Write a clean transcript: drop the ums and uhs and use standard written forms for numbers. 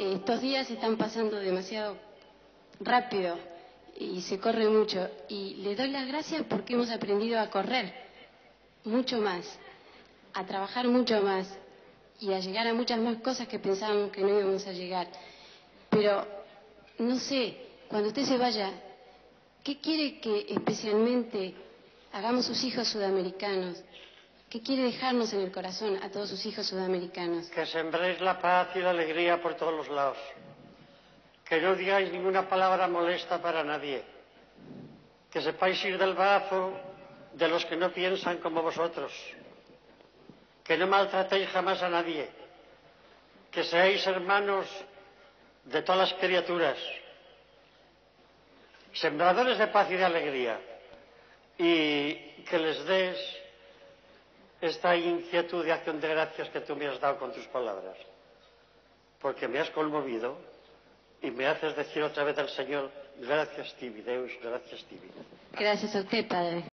Estos días están pasando demasiado rápido y se corre mucho. Y les doy las gracias porque hemos aprendido a correr mucho más, a trabajar mucho más y a llegar a muchas más cosas que pensábamos que no íbamos a llegar. Pero, no sé, cuando usted se vaya, ¿qué quiere que especialmente hagamos sus hijos sudamericanos? ¿Qué quiere dejarnos en el corazón a todos sus hijos sudamericanos? Que sembréis la paz y la alegría por todos los lados. Que no digáis ninguna palabra molesta para nadie. Que sepáis ir del brazo de los que no piensan como vosotros. Que no maltratéis jamás a nadie. Que seáis hermanos de todas las criaturas. Sembradores de paz y de alegría. Y que les des esta inquietud y acción de gracias que tú me has dado con tus palabras, porque me has conmovido y me haces decir otra vez al Señor: gracias tibi, Deus, gracias tibi. Gracias a usted, Padre.